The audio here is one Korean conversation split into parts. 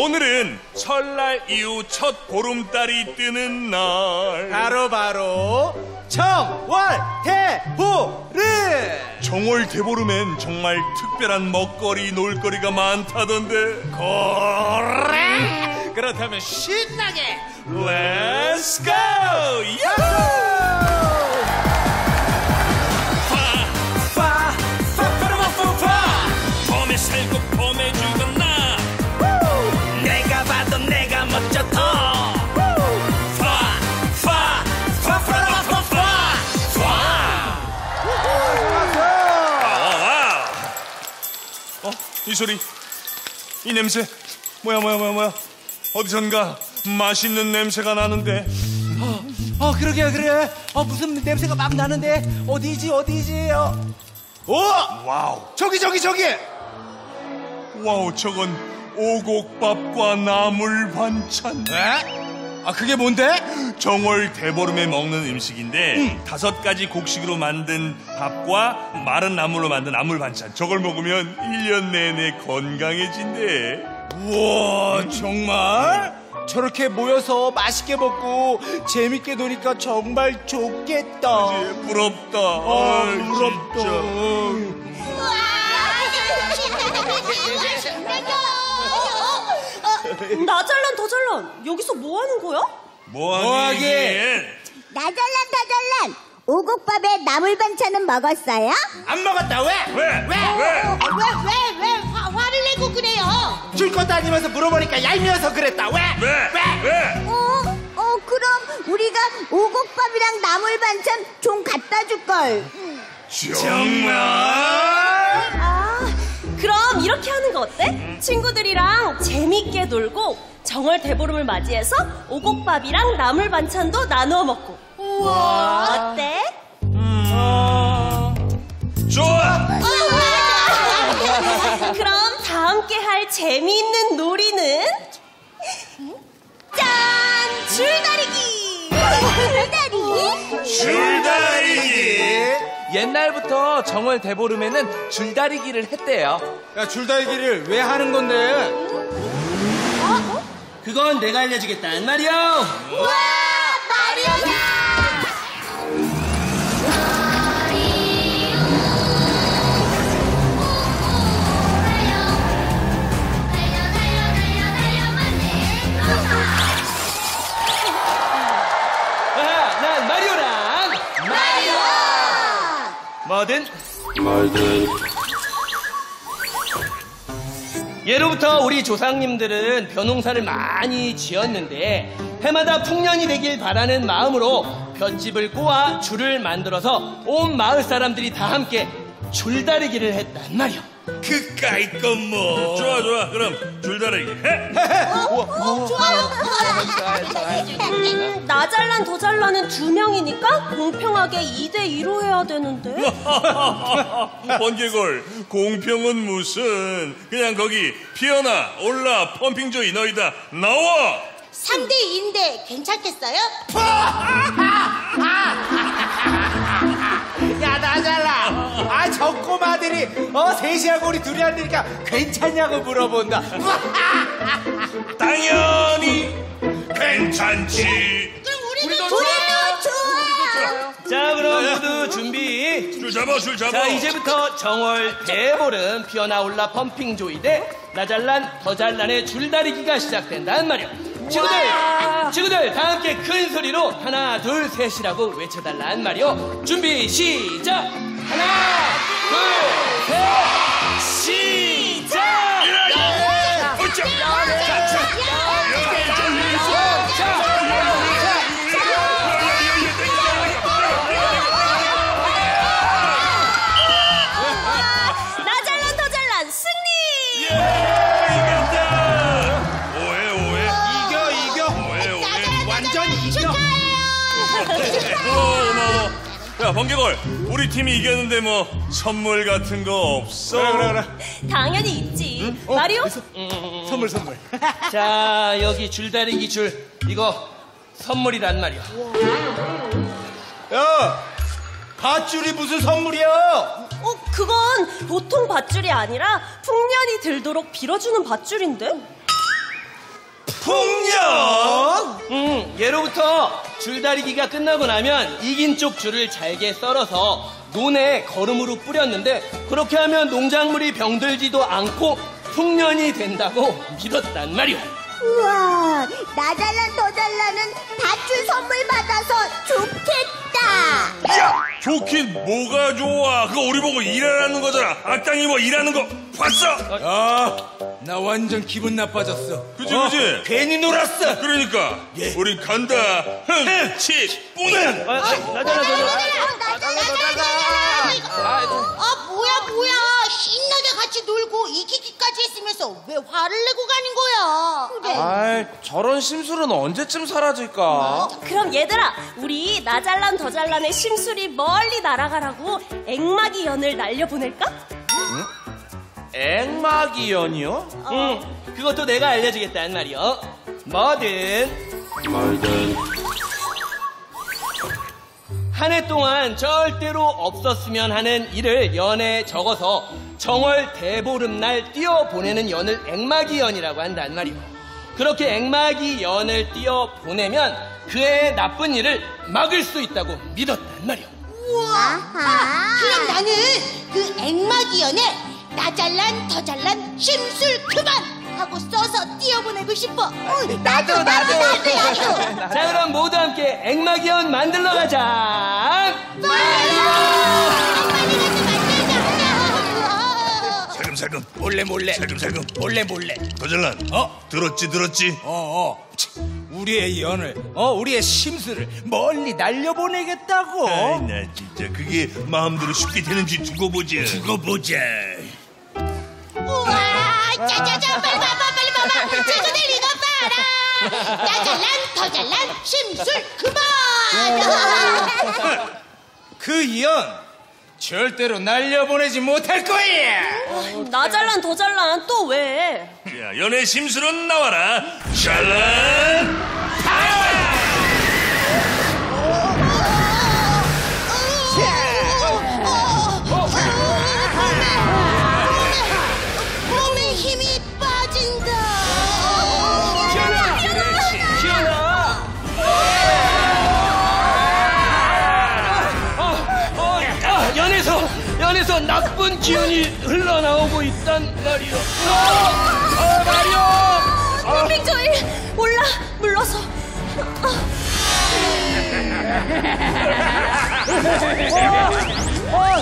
오늘은 설날 이후 첫 보름달이 뜨는 날, 바로 정월대보름. 정월대보름엔 정말 특별한 먹거리, 놀거리가 많다던데. 그래, 그렇다면 신나게 Let's go! 야호! 살고 봄에 죽었나? 내가 봐도 내가 멋졌어. 이 소리, 이 냄새, 뭐야? 어디선가 맛있는 냄새가 나는데. 그러게. 무슨 냄새가 막 나는데. 어디지? 오! 와우. 저기. 와우, 저건 오곡밥과 나물 반찬. 에? 그게 뭔데? 정월 대보름에 먹는 음식인데 5가지 곡식으로 만든 밥과 마른 나물로 만든 나물 반찬. 저걸 먹으면 1년 내내 건강해진대. 우와, 정말? 저렇게 모여서 맛있게 먹고 재밌게 노니까 정말 좋겠다. 그치? 부럽다. 부럽다. 진짜. 나잘난 더잘난, 여기서 뭐 하는 거야? 뭐하긴? 나잘난 더잘난, 오곡밥에 나물 반찬은 먹었어요? 안 먹었다. 왜? 화를 내고 그래요? 줄것도 아니면서 물어보니까 얄미워서 그랬다. 왜? 그럼 우리가 오곡밥이랑 나물 반찬 좀 갖다 줄걸. 정말? 그럼 이렇게 하는 거 어때? 친구들이랑 재밌게 놀고 정월 대보름을 맞이해서 오곡밥이랑 나물 반찬도 나누어 먹고. 우와, 어때? 좋아. 그럼 다 함께 할 재미있는 놀이는 짠! 줄다리기! 줄다리기! 옛날부터 정월 대보름에는 줄다리기를 했대요. 야, 줄다리기를 왜 하는 건데? 그건 내가 알려주겠다, 마리오. 우와, 마리오다. 뭐든 예로부터 우리 조상님들은 벼농사를 많이 지었는데 해마다 풍년이 되길 바라는 마음으로 볏짚을 꼬아 줄을 만들어서 온 마을 사람들이 다 함께 줄다리기를 했단 말이야. 그까이 건 뭐. 좋아. 그럼 줄다리기 해. 좋아. 나잘난 더잘난은 2명이니까 공평하게 2대2로 해야 되는데. 번개골, 공평은 무슨. 그냥 거기 피어나 올라 펌핑조이 너희다 나와. 3대2인데 괜찮겠어요? 야, 나잘나, 저 꼬마들이 셋이하고 우리 둘이 하니까 괜찮냐고 물어본다. 당연히 괜찮지. 그럼 우리도 좋아요. 자, 그럼 모두 준비. 줄 잡아. 자, 이제부터 정월 대보름 피어나 올라 펌핑조이 대 나잘난 더잘난의 줄다리기가 시작된단 말이야. 친구들 다 함께 큰 소리로 하나 둘 셋이라고 외쳐달란 말이오. 준비 시작. 하나 둘 셋 시작. 나잘난 더잘난 승리. 야, 번개걸, 우리 팀이 이겼는데 뭐 선물 같은 거 없어? 그래. 당연히 있지. 응? 마리오? 선물. 자, 여기 줄다리기 줄, 이거 선물이란 말이야. 야, 밧줄이 무슨 선물이야? 그건 보통 밧줄이 아니라 풍년이 들도록 빌어주는 밧줄인데. 풍력! 예로부터 줄다리기가 끝나고 나면 이긴 쪽 줄을 잘게 썰어서 논에 거름으로 뿌렸는데 그렇게 하면 농작물이 병들지도 않고 풍년이 된다고 믿었단 말이오. 우와, 나잘난 더잘난은 밧줄 선물 받아서 좋겠다. 야, 좋긴 뭐가 좋아. 그거 우리 보고 일하라는 거잖아. 악당이 뭐 일하는 거 봤어? 아, 나 완전 기분 나빠졌어. 그치, 그치? 괜히 놀았어. 그러니까 우린 간다. 흠칫 뿌는 나잘난 더잘난. 아, 뭐야 신나게 같이 놀고 이기기까지 했으면서 왜 화를 내고 가는 거야? 그래. 아이, 저런 심술은 언제쯤 사라질까? 그럼 얘들아, 우리 나잘난 더잘난의 심술이 멀리 날아가라고 액막이 연을 날려보낼까? 응? 액막이 연이요? 응, 그것도 내가 알려주겠단 말이요. 뭐든 한 해 동안 절대로 없었으면 하는 일을 연에 적어서 정월 대보름날 띄어보내는 연을 액막이 연이라고 한단 말이오. 그렇게 액막이 연을 띄어보내면 그의 나쁜 일을 막을 수 있다고 믿었단 말이오. 우와, 아, 그럼 나는 그 액막이 연에 나잘난 더잘난 심술 그만! 하고 써서 띄어보내고 싶어. 나도. 자, 그럼 모두 함께 액막이 연 만들러 가자. 빨리 가자. 살금살금 몰래. 살금살금 몰래. 더잘난. 들었지. 우리의 연을, 우리의 심술을 멀리 날려보내겠다고. 아이, 나 진짜 그게 마음대로 쉽게 되는지 두고 보자. 짜자자, 빨리 봐봐. 친구들 이거 봐라. 나잘난 더잘난 심술 그만. 그 연 절대로 날려보내지 못할 거야. 나잘난 더잘난 또 왜? 야, 연의 심술은 나와라. 잘난 연에서 나쁜 기운이 흘러나오고 있단 말이오. 마리오! 펌핑조이 올라 물러서.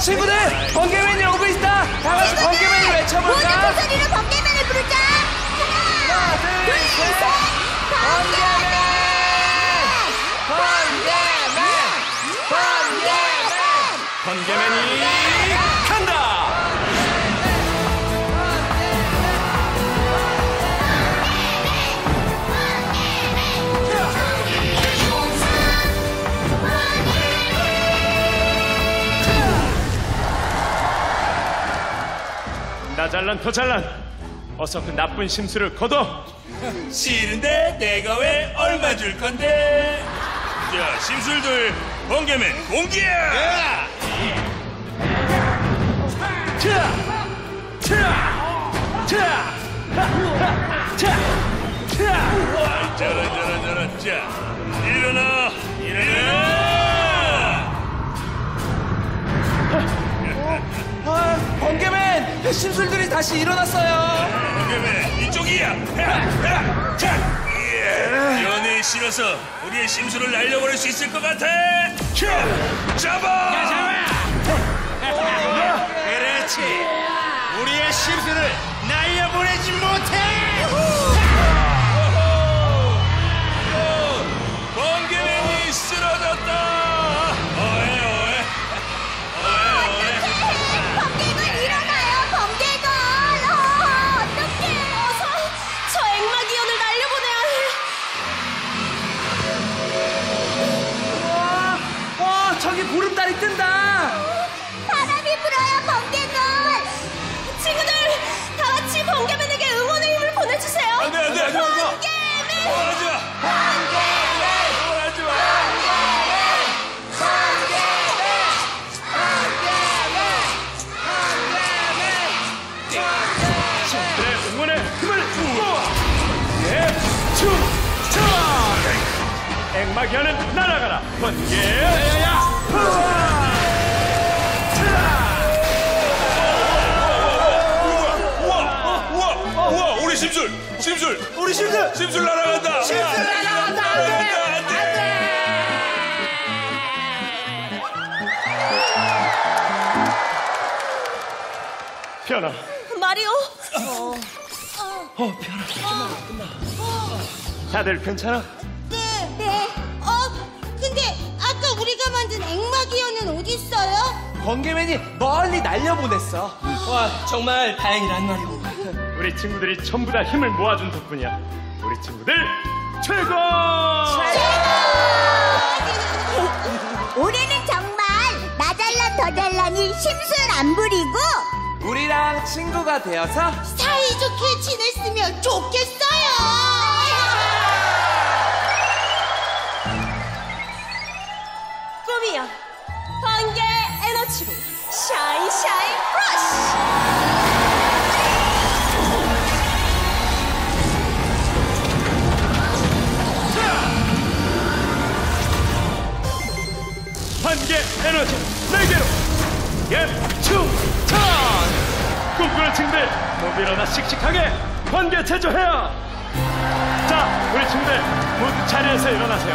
친구들, 번개맨이 오고 있다. 다 같이 번개맨을 외쳐볼까? 모든 소리로 번개맨을 부르자. 하나, 둘, 셋. 번개맨이 간다! 나잘난 더잘난, 어서 그 나쁜 심술을 거둬! 싫은데 내가 왜 얼마 줄 건데? 자, 심술들, 번개맨 공격! 일어나! 번개맨! 심술들이 다시 일어났어요! 번개맨, 이쪽이야! 연에 실어서 우리의 심술을 날려버릴 수 있을 것 같아! 잡아! 그렇지! 우리의 심술을 날려보내지 못해! 번개맨이 쓰러졌다! 어떡해! 번개맨 일어나요, 번개건! 어떡해! 저 액막이 연을 날려보내야 해! 와, 저기 보름달이 뜬다! 바람이 불어요, 번개맨! 친구들, 다 같이 번개맨에게 응원의 힘을 액막이 연은 날아가라 번개 우와 우리 심술 우리 심술 날아간다 안돼 피어나 마리오 피어나 끝나 다들 괜찮아? 근데 아까 우리가 만든 액막이 연은 어디 있어요? 번개맨이 멀리 날려보냈어. 와 정말 다행이란 말이오. 우리 친구들이 전부 다 힘을 모아준 덕분이야. 우리 친구들 최고! 최고! 올해는 정말 나잘난 더잘난이 심술 안 부리고 우리랑 친구가 되어서 사이좋게 지냈으면 좋겠어요. 번개 에너지로 샤인 브러쉬 번개 에너지 4개로 예충전 꿈꾸는 친구들 모두 일어나 씩씩하게 번개체조 해요. 자 우리 친구들 모두 자리에서 일어나세요.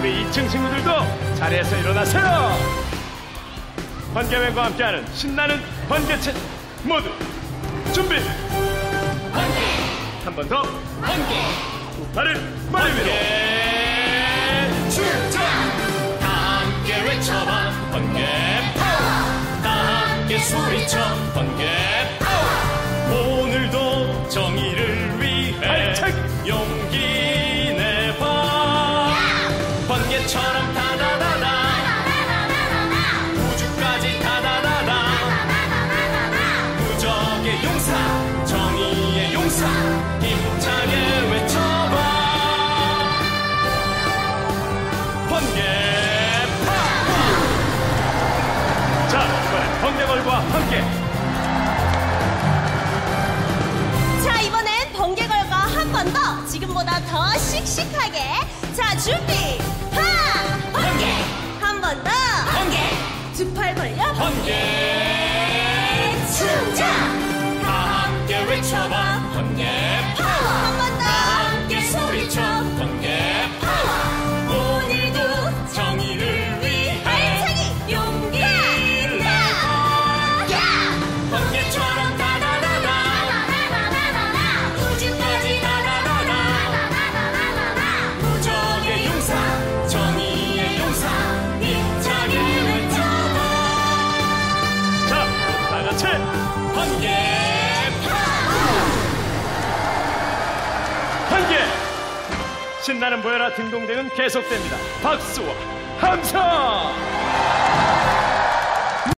우리 2층 친구들도 자리에서 일어나세요. 번개맨과 함께하는 신나는 번개체 모두 준비. 번개. 한 번 더. 번개. 두 팔을 머리 위로. 번개. 출장. 다 함께 외쳐봐. 번개. 파워. 다 함께 소리쳐. 번개. 파워. 오늘도 정의를 위해 발책. 용기. 번개처럼 다다다다 우주까지 다다다다 무적의 용사 정의의 용사 힘차게 외쳐봐 번개파워. 자 이번엔 번개걸과 함께 자 이번엔 번개걸과 한 번 더 지금보다 더 씩씩하게 자 준비 한번더 번개 두 팔 벌려 번개 충전 다 함께 외쳐봐 번개 파워 한번더 함께 소리쳐 번개 파워 오늘도 정의를 위해 발차기 용기 내봐 번개처럼 다다다다 우주까지 다다다다 무적의 용사 정의의 용사 번개! 신나는 모여라 딩동댕은 계속됩니다. 박수와 함성!